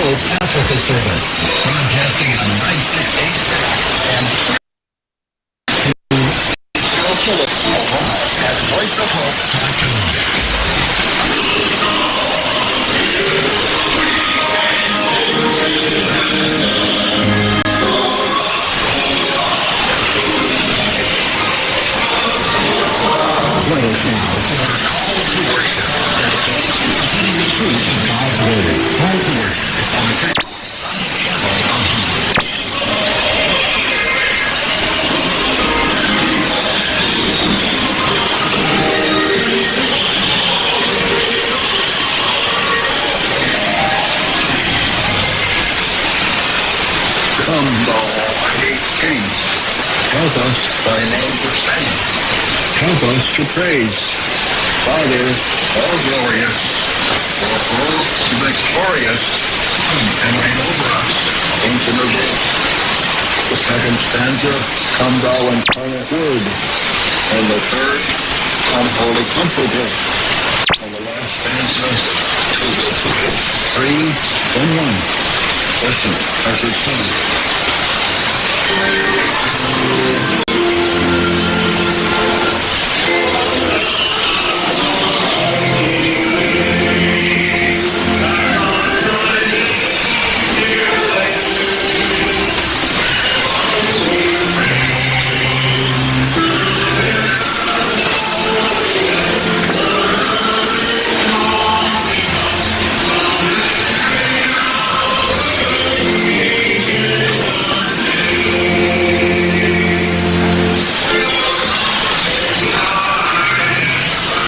Hope Africa service, broadcasting on 96.8 and help us to praise, Father, all glorious, for all victorious, and reign over us into the day. The second stanza, Come Thou Incarnate Word, and the third, Come Holy Comforter, and the last stanza, three and one. Listen, as it says.